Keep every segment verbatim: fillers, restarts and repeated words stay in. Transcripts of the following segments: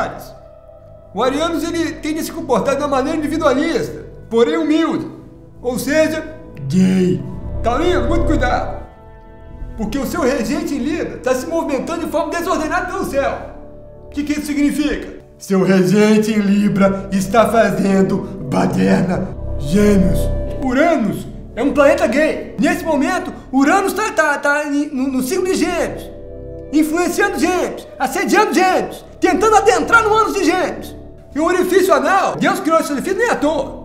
particulares. O Arianos ele tende a se comportar de uma maneira individualista, porém humilde, ou seja, gay. Taurinho, muito cuidado, porque o seu regente em Libra está se movimentando de forma desordenada pelo céu. O que, que isso significa? Seu regente em Libra está fazendo baderna. Gêmeos. Uranus é um planeta gay. Nesse momento, Uranus está tá, tá, no, no signo de Gêmeos, influenciando Gêmeos, assediando Gêmeos, tentando adentrar no ânus de Gêmeos. E o orifício anal, Deus criou esse orifício nem à toa.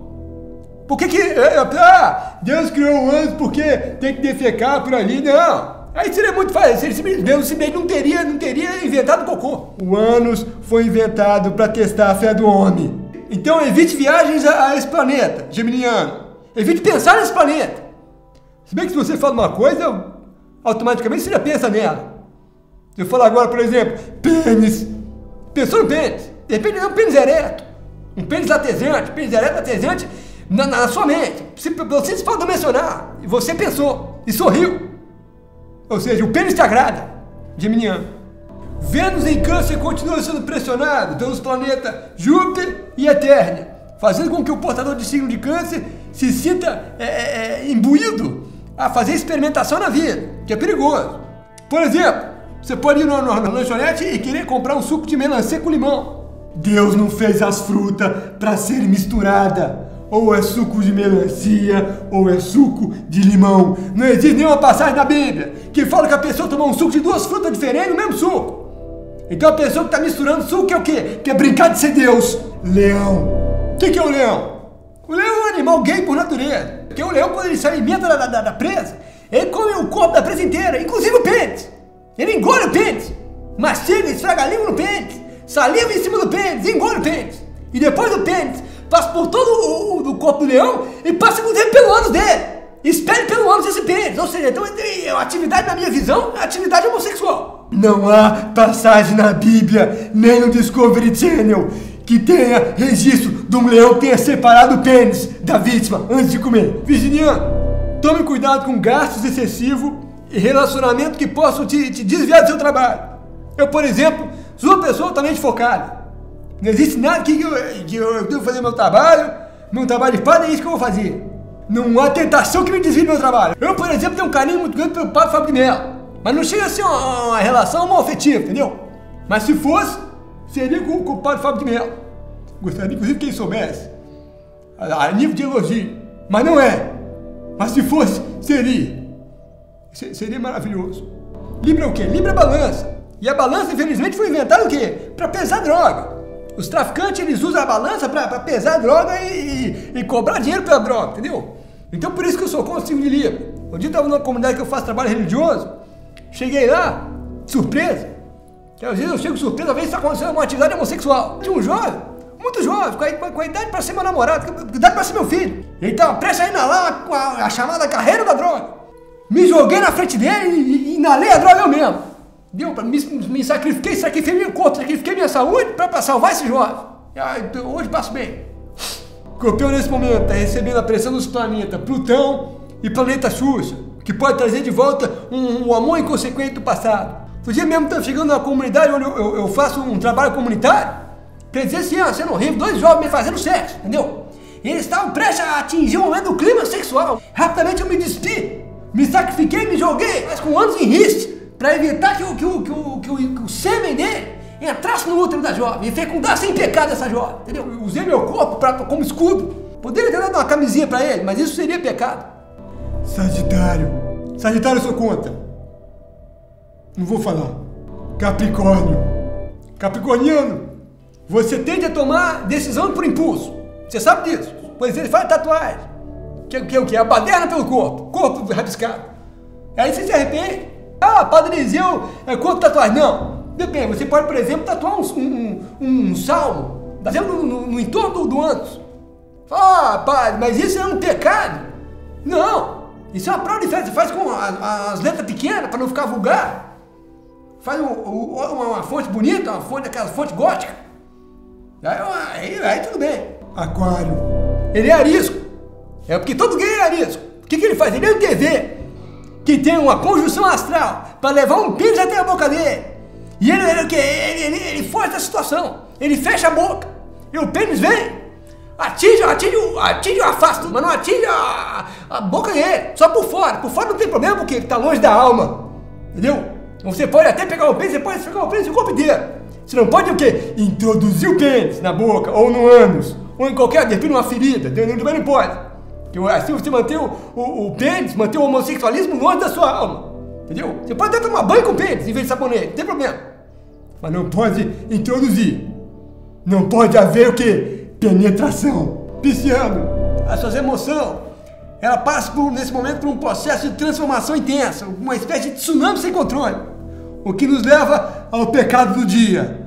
Por que que... Ah, Deus criou o ânus porque tem que defecar por ali, não. Aí seria muito fácil, Deus simplesmente não teria, não teria inventado cocô. O ânus foi inventado para testar a fé do homem. Então evite viagens a, a esse planeta, geminiano. Evite pensar nesse planeta. Se bem que se você fala uma coisa, automaticamente você já pensa nela. Eu falo agora, por exemplo, pênis. Pensou no pênis? De repente é um pênis ereto, um pênis latejante, pênis ereto latejante na, na sua mente. Se, você se falta mencionar, e você pensou, e sorriu. Ou seja, o pênis te agrada, geminiano. Vênus em Câncer continua sendo pressionado pelos planetas Júpiter e Eterna, fazendo com que o portador de signo de Câncer se sinta é, é, imbuído a fazer experimentação na vida, que é perigoso. Por exemplo, você pode ir na lanchonete e querer comprar um suco de melancia com limão. Deus não fez as frutas para ser misturada. Ou é suco de melancia, ou é suco de limão. Não existe nenhuma passagem na Bíblia que fala que a pessoa tomou um suco de duas frutas diferentes no mesmo suco. Então a pessoa que está misturando suco é o quê? Que é brincar de ser Deus. Leão. O que, que é o leão? O leão é um animal gay por natureza. Porque o leão, quando ele se alimenta da, da, da presa, ele come o corpo da presa inteira, inclusive o pênis. Ele engole o pênis, mastiga, esfrega a língua no pênis, saliva em cima do pênis, engole o pênis. E depois do pênis, passa por todo o, o, o corpo do leão e passa inclusive pelo ânus dele. Espere pelo ânus esse pênis. Ou seja, então a atividade, na minha visão, é atividade homossexual. Não há passagem na Bíblia, nem no Discovery Channel, que tenha registro de um leão que tenha separado o pênis da vítima antes de comer. Virginiano, tome cuidado com gastos excessivos e relacionamento que possam te, te desviar do seu trabalho. Eu, por exemplo, sou uma pessoa totalmente focada. Não existe nada que eu, que eu devo fazer meu trabalho, meu trabalho de padre, é isso que eu vou fazer. Não há tentação que me desvie do meu trabalho. Eu, por exemplo, tenho um carinho muito grande pelo Padre Fábio de Melo, mas não chega a ser uma, uma relação homoafetiva, entendeu? Mas se fosse, seria com, com o Padre Fábio de Melo. Gostaria, inclusive, que ele soubesse, a, a nível de elogio, mas não é. Mas se fosse, seria. Seria maravilhoso. Libra é o quê? Libra é balança. E a balança, infelizmente, foi inventada o quê? Para pesar droga. Os traficantes, eles usam a balança para pesar droga e, e, e cobrar dinheiro pela droga, entendeu? Então, por isso que eu sou contra o signo de Libra. Um dia eu estava numa comunidade que eu faço trabalho religioso, cheguei lá, surpresa. Que às vezes eu chego surpresa, às vezes está acontecendo uma atividade homossexual. Tinha um jovem, muito jovem, com a, com a idade para ser meu namorado, com a idade para ser meu filho. Ele estava prestes a inalar a, a chamada carreira da droga. Me joguei na frente dele e, e inalei a droga eu mesmo. Deu, me, me sacrifiquei, sacrifiquei meu corpo, sacrifiquei minha saúde para salvar esse jovem. Eu, hoje passo bem. Escorpião nesse momento está recebendo a pressão dos planetas Plutão e planeta Xuxa, que pode trazer de volta um, um amor inconsequente do passado. No dia mesmo estamos chegando na comunidade onde eu, eu, eu faço um trabalho comunitário, quer dizer assim, ó, sendo horrível, dois jovens me fazendo sexo, entendeu? E eles estavam prestes a atingir o momento do clima sexual. Rapidamente eu me despi. Me sacrifiquei, me joguei, mas com anos em riste, para evitar que o, que, o, que, o, que, o, que o sêmen dele entrasse no útero da jovem e fecundasse em pecado essa jovem, entendeu? Eu usei meu corpo pra, como escudo. Poderia ter dado uma camisinha para ele, mas isso seria pecado. Sagitário. Sagitário eu sou contra. Não vou falar. Capricórnio. Capricorniano, você tende a tomar decisão por impulso. Você sabe disso. Pois ele faz tatuagem. Que o que? O que? A baderna pelo corpo. Corpo rabiscado. Aí você se arrepende. Ah, Padre Eliseu é corpo tatuagem. Não. Depende. Você pode, por exemplo, tatuar um, um, um salmo. Por exemplo, no, no, no entorno do ânus. Ah, Padre, mas isso é um pecado. Não. Isso é uma prova de fé. Você faz com as, as letras pequenas, para não ficar vulgar. Faz um, um, uma, uma fonte bonita, uma fonte, aquela fonte gótica. Aí, aí, aí tudo bem. Aquário. Ele é arisco. É porque todo gay é arisco. O que, que ele faz? Ele é um T V que tem uma conjunção astral para levar um pênis até a boca dele. E ele, ele, ele, ele, ele foge da situação. Ele fecha a boca e o pênis vem. Atinge, atinge, atinge a face, mas não atinge a, a boca dele, só por fora. Por fora não tem problema porque ele está longe da alma, entendeu? Você pode até pegar o pênis, você pode pegar o pênis no corpo inteiro. Você não pode o quê? Introduzir o pênis na boca, ou no ânus, ou em qualquer, de repente, uma ferida, entendeu? Mas não pode. Porque assim você mantém o, o, o pênis, mantém o homossexualismo longe da sua alma, entendeu? Você pode até tomar banho com o pênis em vez de sabonete, não tem problema. Mas não pode introduzir. Não pode haver o quê? Penetração. Pisciano, as suas emoções, ela passa por, nesse momento por um processo de transformação intensa, uma espécie de tsunami sem controle, o que nos leva ao pecado do dia,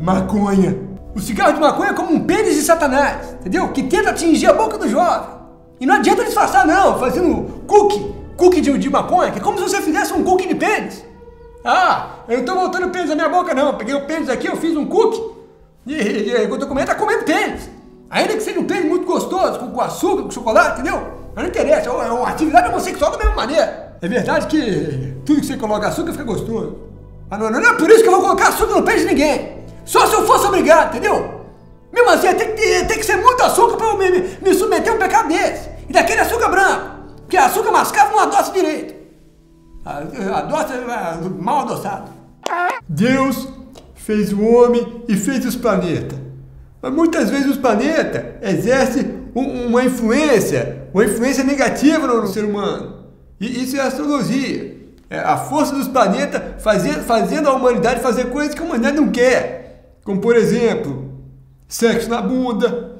maconha. O cigarro de maconha é como um pênis de Satanás, entendeu? Que tenta atingir a boca do jovem. E não adianta disfarçar não, fazendo cookie, cookie de, de maconha, que é como se você fizesse um cookie de pênis. Ah, eu não tô botando pênis na minha boca não, eu peguei o pênis aqui, eu fiz um cookie, e enquanto eu comendo, tá comendo pênis. Ainda que seja um pênis muito gostoso, com, com açúcar, com chocolate, entendeu? Mas não interessa, é uma atividade homossexual da mesma maneira. É verdade que tudo que você coloca açúcar fica gostoso. Mas não, não é por isso que eu vou colocar açúcar no pênis de ninguém. Só se eu fosse obrigado, entendeu? Mesmo assim, tem que, tem que ser muito açúcar pra eu me, me submeter a um pecado desse. E daquele açúcar branco. Porque açúcar mascavo não adoça direito. Adoça, mal adoçado. Deus fez o homem e fez os planetas. Mas muitas vezes os planetas exercem um, uma influência, uma influência negativa no, no ser humano. E isso é astrologia. É a força dos planetas fazer, fazendo a humanidade fazer coisas que a humanidade não quer. Como, por exemplo, sexo na bunda,